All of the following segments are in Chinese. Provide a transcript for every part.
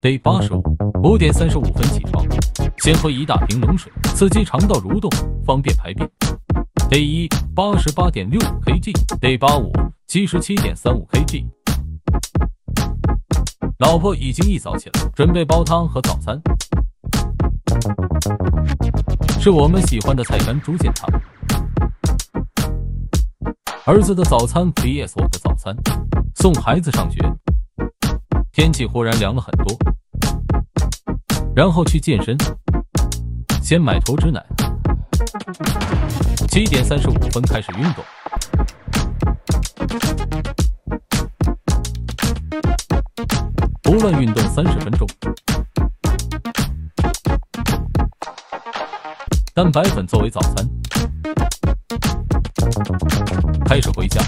得5:35起床，先喝1大瓶冷水，刺激肠道蠕动，方便排便。day 1 88.65 kg， day 85 77.35 kg。老婆已经一早起来，准备煲汤和早餐，是我们喜欢的菜干猪腱汤。儿子的早餐 vs 我的早餐。送孩子上学，天气忽然凉了很多，然后去健身，先买脱脂奶。7:35开始运动，不论运动30分钟。蛋白粉作为早餐。开始回家，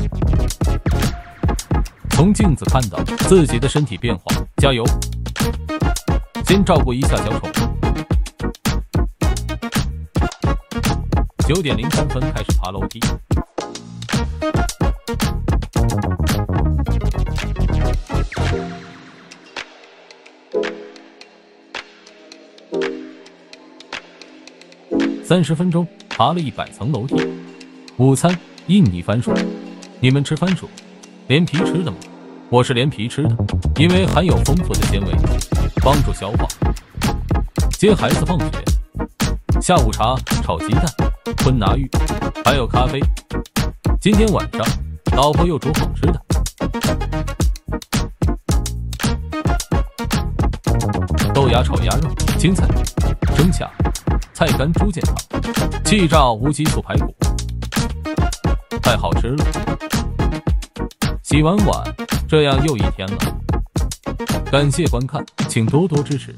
从镜子看到自己的身体变化，加油！先照顾一下小丑。9:03开始爬楼梯，30分钟爬了100层楼梯。午餐印尼番薯，你们吃番薯连皮吃的吗？我是连皮吃的，因为含有丰富的纤维，帮助消化。接孩子放学，下午茶、炒鸡蛋、吞拿鱼，还有咖啡。今天晚上，老婆又煮好吃的。豆芽炒鸭肉、青菜、蒸虾、菜干猪腱汤、气炸无激素排骨，太好吃了。洗完碗，这样又一天了。感谢观看，请多多支持。